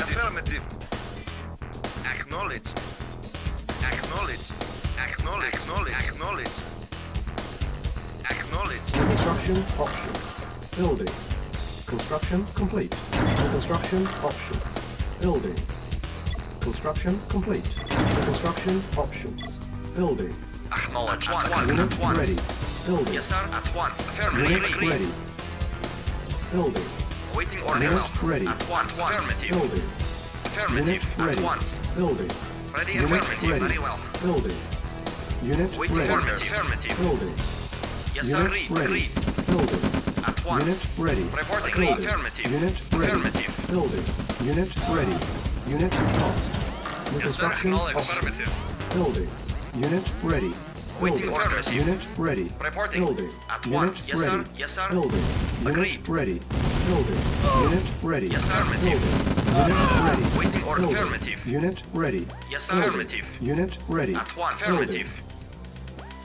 Affirmative. Affirmative. Acknowledged. Acknowledged. Acknowledged. Acknowledged. Acknowledged. Acknowledged. Construction options. Building. Construction complete. Construction options. Building. Construction complete. Construction options. Building. Acknowledged. At once. Unit ready. Building. Yes, sir. At once. Affirmative. Unit ready. Building. Waiting order. Unit ready. At once. Affirmative. Building. Affirmative. Unit at once. Building. Ready. Unit affirmative. Ready. Very well. Building. Unit waiting ready. Affirmative. Building. Yes, sir. Read. Ready. Read. Building. At once. Unit ready. Reporting. Read. Affirmative. Unit ready. Affirmative. Building. Unit ready. Unit lost. Yes, sir. Acknowledged. Affirmative. Building. Unit ready. Waiting orders. Unit ready. Reporting. Building. At once. Yes, sir. Yes, sir. Building. Unit ready. Building. Unit ready. Yes, sir. Building. Unit ready. Waiting order. Affirmative. Unit ready. Yes, sir. Affirmative. Unit ready. At once. Affirmative.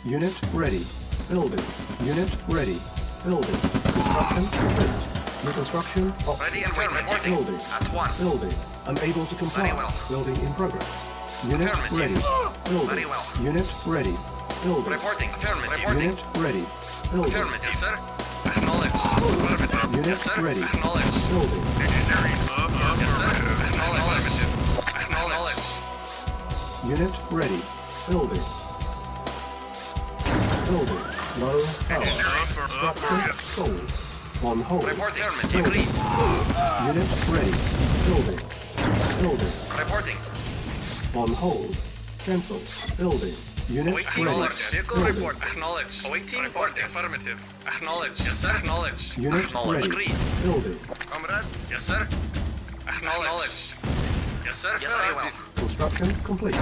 Unit ready. Building. Unit ready. Building. Construction complete. New construction option. Ready and waiting. Building. At once. Building. Unable to comply. Building in progress. Unit ready. Building. Very well. Unit ready. Building. Reporting. Affirmative. Unit ready. Building. Affirmative, sir. Acknowledged. Affirmative. Unit yes, sir. Ready. Acknowledged. Building. Engineering. Yes, sir. Acknowledged. Acknowledged. Unit ready. Building. Building. Low power. Structure sold. On hold. Reporting. Building. Unit ready. Building. Building. Reporting. On hold. Cancel. Building. Unit ready. Vehicle report. Acknowledged. Awaiting report. Affirmative. Acknowledged. Yes, sir. Acknowledged. Unit acknowledged. Ready. Building. Comrade. Yes, sir. Acknowledged. Yes, sir. Yes, I will. Construction complete.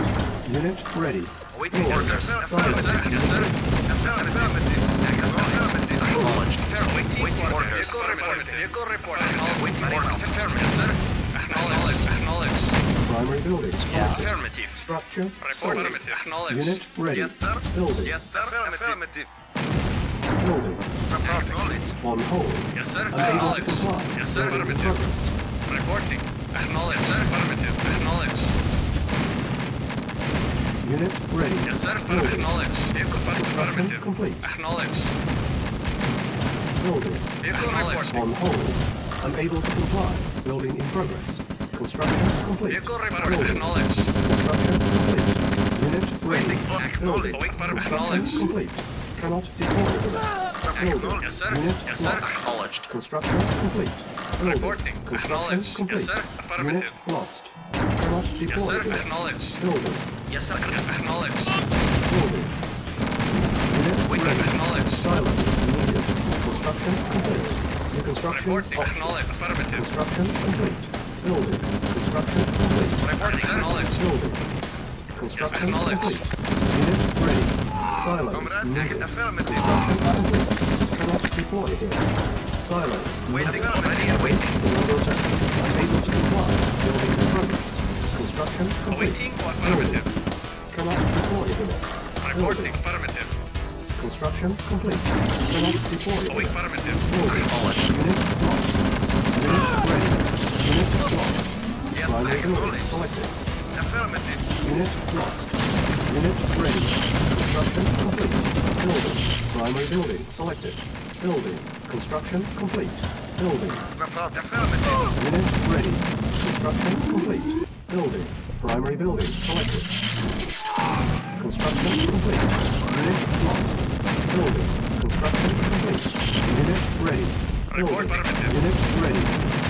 Unit ready. Awaiting orders. Yes, sir. Yes, sir. Affirmative. Acknowledged. Acknowledged. Waiting orders. Vehicle report. Vehicle report. Waiting orders. Affirmative, sir. Acknowledged. Acknowledged. Primary building. Yeah. Affirmative. Structure. Report. Affirmative. Acknowledged. Unit ready. Yes, sir. Building. Yes, sir. Affirmative. Building. Acknowledged. On hold. Yes, sir. Acknowledged. Yes, sir. Affirmative. Reporting. Acknowledged. Yes, sir. Affirmative. Acknowledged. Unit ready. Yes, sir. Acknowledged. Vehicle construction complete. Acknowledged. Building. Vehicle report. On hold. Unable to comply. Building in progress. Construction complete. Vehicle report. Acknowledged. Construction complete. Unit ready. Acknowledged. Construction complete. Cannot deploy. Building. Yes, sir. Unit yes, sir. Lost. Acknowledged. Construction complete. Building. Reporting. Construction complete. Yes, sir. Affirmative. Unit lost. Cannot deploy. Yes, sir. Acknowledged. Building. Yes, sir. Yes, acknowledged. Building. Unit ready. Acknowledged. Silence immediate. Construction complete. Reconstruction acknowledged. Affirmative. Construction complete. Building. Construction complete. Reporting. Acknowledged. Building. Construction yes, complete. Unit ready. Silence needed. Construction complete. Cannot deploy here. Silence waiting. Ready and waiting. Unable to comply. Building in progress. Construction complete. Waiting for affirmative. Cannot deploy here. Reporting. Affirmative. Construction complete. Cannot deploy here. Waiting affirmative. Building. Unit lost. Unit ready. Unit lost. Yes, primary building selected. Affirmative. Unit lost. Unit ready. Construction complete. Building. Primary building selected. Building. Construction complete. Building. Affirmative. Unit ready. Construction complete. Building. Primary building selected. Construction complete. Unit lost. Building. Construction complete. Unit ready. Building. Unit ready.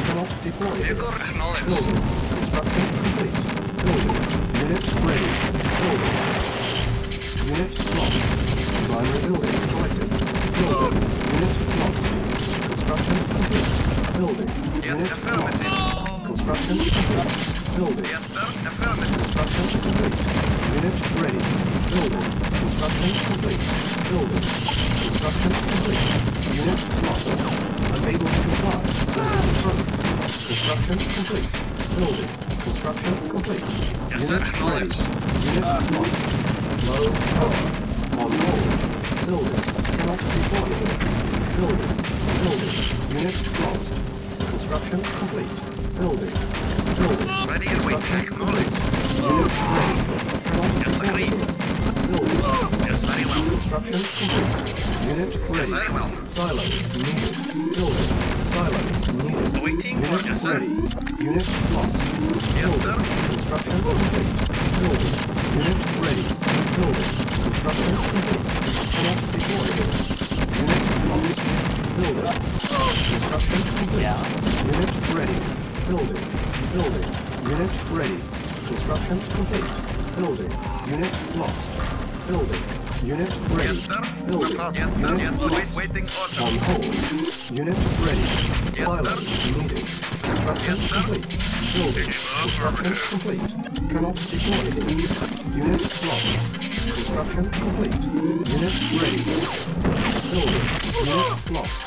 Cannot deploy. Building. Construction complete. Building. Unit ready. Building. Unit lost. Primary building selected. Building. Unit lost. Construction complete. Building. Unit lost. Construction complete. Building. Construction complete. Unit ready. Building. Construction complete. Building. Construction complete. Unit lost. Unable to comply. Building. Construction complete. Building. Construction complete. Yes, unit ready. Unit lost. Low power. On hold. Building. Cannot deploy. Building. Building. Unit lost. Construction complete. Building. Building. Ready and construction complete. Yes, I agree. Building. Yes, very well. Construction complete. Unit ready. Yes, very well. Silence needed. Building. Silence needed. Waiting. Unit yes, ready. Unit lost. Building. Construction complete. Building. Unit ready. Building. Construction complete. Cannot deploy it. Unit lost. Building. Construction complete. Yeah. Unit ready. Building. Building. Unit ready. Construction complete. Building. Unit lost. Building. Unit ready. Yes, sir. Building. Yes, sir. Unit lost. Waiting order. On hold. Unit ready. Yes, silence sir. Needed. Construction yes, complete. Building. Construction complete. Cannot deploy. Unit lost. Construction complete. Unit ready. Building. Unit lost.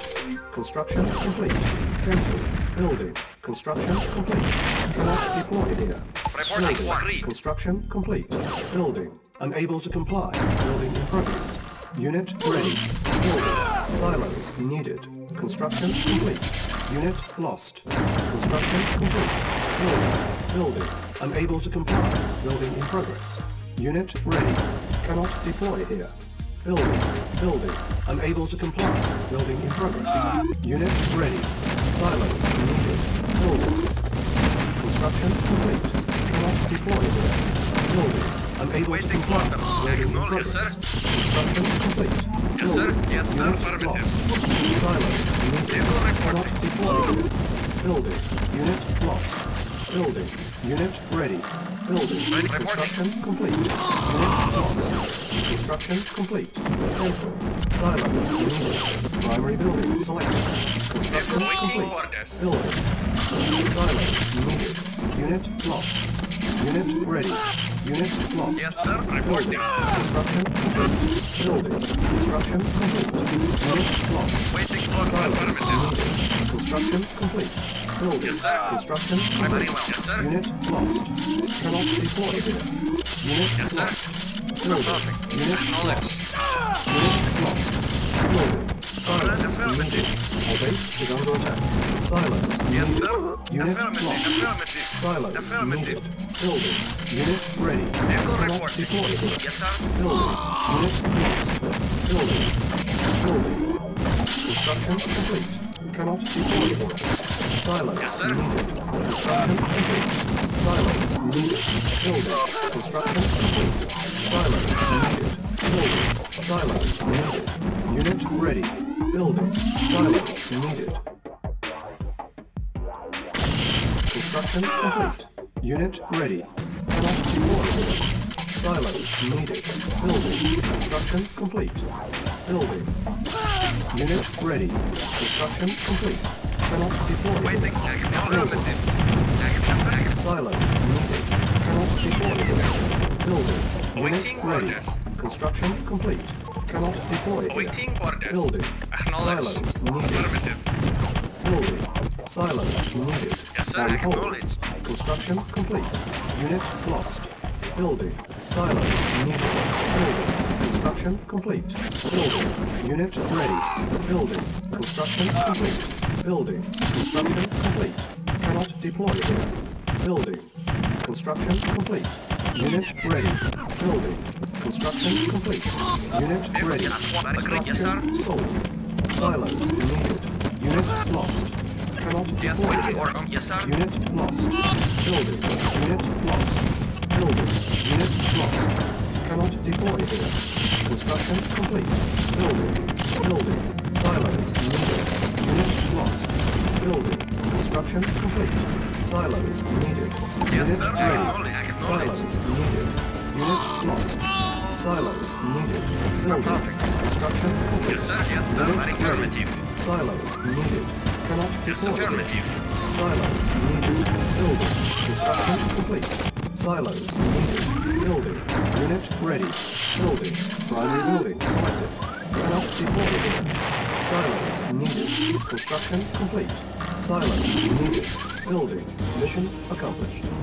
Construction complete. Cancel. Building. Construction complete. Cannot deploy here. Building. Construction complete. Building. Unable to comply. Building in progress. Unit ready. Building. Silence needed. Construction complete. Unit lost. Construction complete. Building. Building. Unable to comply. Building in progress. Unit ready. Cannot deploy here. Building. Building. Unable to comply. Building in progress. Unit ready. Silence needed. Building. Construction complete. Cannot deploy here. Building. Unable to comply. Building in progress. Construction complete. Building. Unit lost. Silence needed. Cannot deploy here. Building. Unit lost. Building. Unit ready. Building. Construction complete. Unit lost. Construction complete. Cancel. Silence needed. Primary building selected. Construction complete. Building. Silence needed. Unit lost. Unit ready. Unit lost. Building. Construction complete. Building. Construction complete. Unit lost. Silence needed. Construction complete. Building. Construction complete. Unit lost. Cannot deploy here. Unit lost. Building. Unit lost. Unit lost. Building. Silence needed. Our base is under attack. Silence needed. Unit lost. Silence needed. Building. Unit ready. Cannot deploy here. Building. Unit lost. Building. Building. Construction complete. Cannot deploy here. Silence needed. Construction complete. Silence needed. Building. Construction complete. Silence needed. Building. Silence needed. Unit ready. Building. Silence needed. Construction complete. Unit ready. Cannot deploy here. Silence needed. Building. Construction complete. Building. Unit ready. Construction complete. Cannot deploy here. Building. Silence needed. Cannot deploy here. Building. Unit ready. Construction complete. Cannot deploy here. Building. Silence needed. Building. Silence needed. On hold. Construction complete. Unit lost. Building. Silence needed. Building. Construction complete. Building. Unit ready. Building. Construction complete. Building. Construction complete. Cannot deploy here. Building. Construction complete. Unit ready. Building. Construction complete. Unit ready. Construction sold. Silence needed. Unit lost. Cannot deploy here. Unit lost. Building. Unit lost. Building. Unit lost. Cannot deploy here. Construction complete. Building. Building. Silence needed. Unit lost. Building. Construction complete. Silence needed. Unit ready. Silence needed. Unit lost. Silence needed. Building. Construction complete. Unit ready. Silence needed. Cannot deploy. Silence needed. Building. Construction complete. Silence needed. Building. Unit ready. Building. Primary building selected. Cannot deploy. Silence needed. Construction complete. Silence needed. Building. Mission accomplished.